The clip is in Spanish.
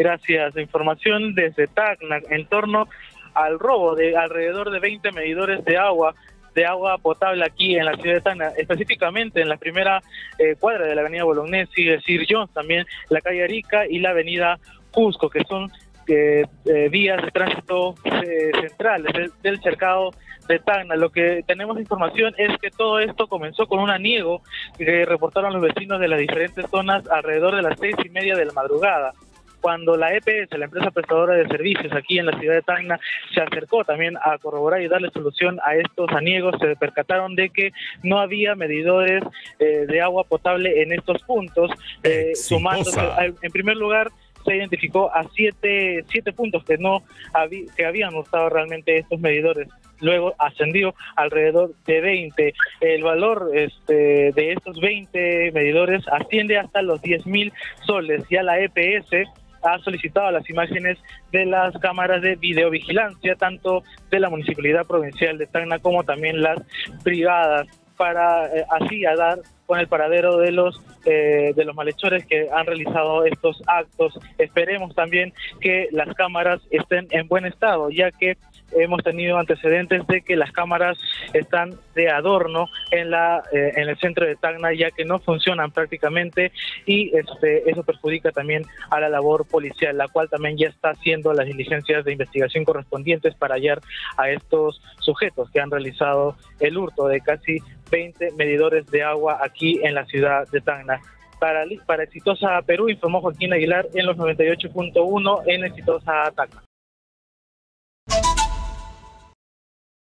Gracias. Información desde Tacna en torno al robo de alrededor de 20 medidores de agua potable aquí en la ciudad de Tacna, específicamente en la primera cuadra de la avenida Bolognesi, de Sirión, también la calle Arica y la avenida Cusco, que son vías de tránsito centrales del cercado de Tacna. Lo que tenemos información es que todo esto comenzó con un aniego que reportaron los vecinos de las diferentes zonas alrededor de las 6:30 de la madrugada, cuando la EPS, la empresa prestadora de servicios aquí en la ciudad de Tacna, se acercó también a corroborar y darle solución a estos aniegos. Se percataron de que no había medidores de agua potable en estos puntos, sumándose, en primer lugar, se identificó a siete puntos que no habían usado realmente estos medidores. Luego ascendió alrededor de 20. El valor de estos 20 medidores asciende hasta los 10.000 soles. Ya la EPS ha solicitado las imágenes de las cámaras de videovigilancia, tanto de la Municipalidad Provincial de Tacna como también las privadas, para así a dar con el paradero de los malhechores que han realizado estos actos. Esperemos también que las cámaras estén en buen estado, ya que hemos tenido antecedentes de que las cámaras están de adorno en el centro de Tacna, ya que no funcionan prácticamente, y eso perjudica también a la labor policial, la cual también ya está haciendo las diligencias de investigación correspondientes para hallar a estos sujetos que han realizado el hurto de casi 20 medidores de agua aquí en la ciudad de Tacna. Para Exitosa Perú, informó Joaquín Aguilar en los 98.1 en Exitosa Tacna.